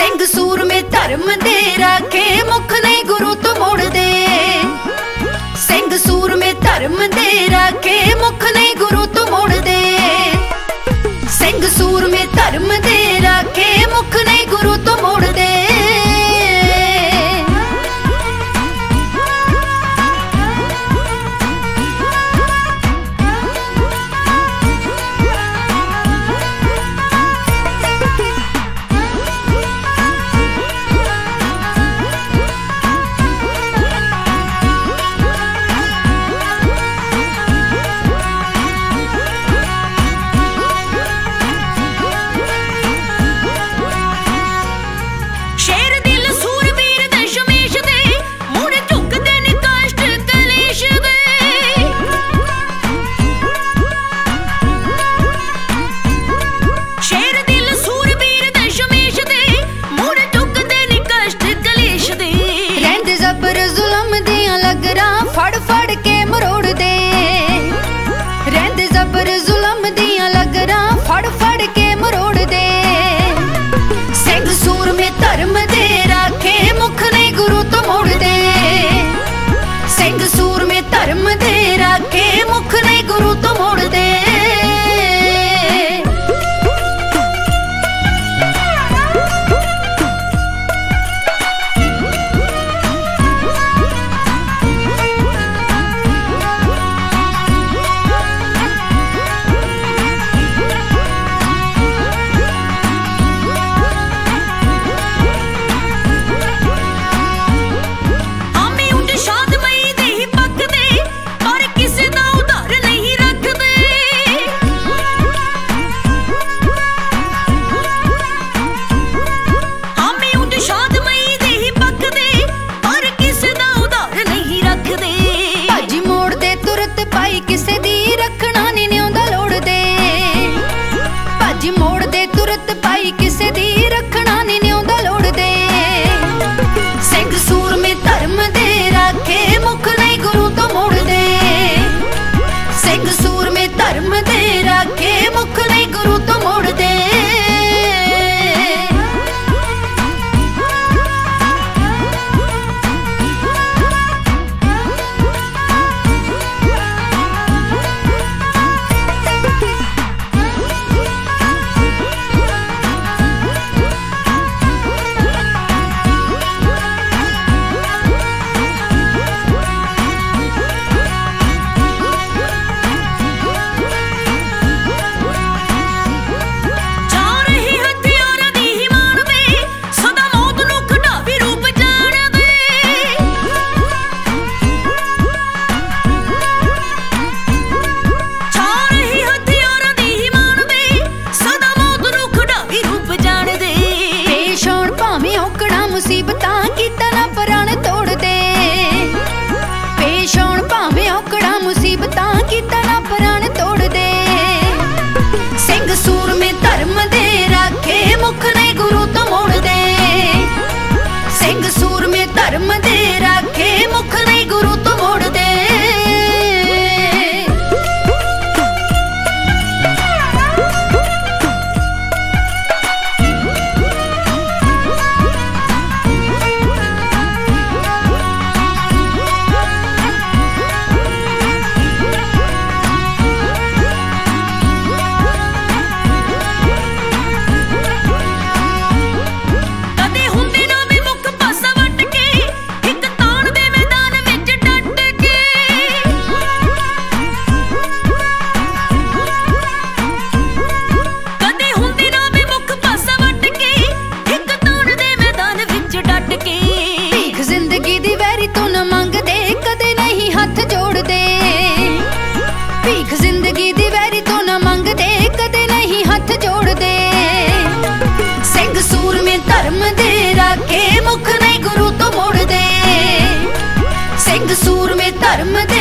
सिंह सूर में धर्म दे राखे, मुख ने गुरु तू मोड़ दे। सिंह सूर में धर्म दे राखे, मुख ने गुरु तू मोड़ दे। सिंह सूर में धर्म दे राखे, मुख ने गुरु तू मोड़ दे। धर्म दे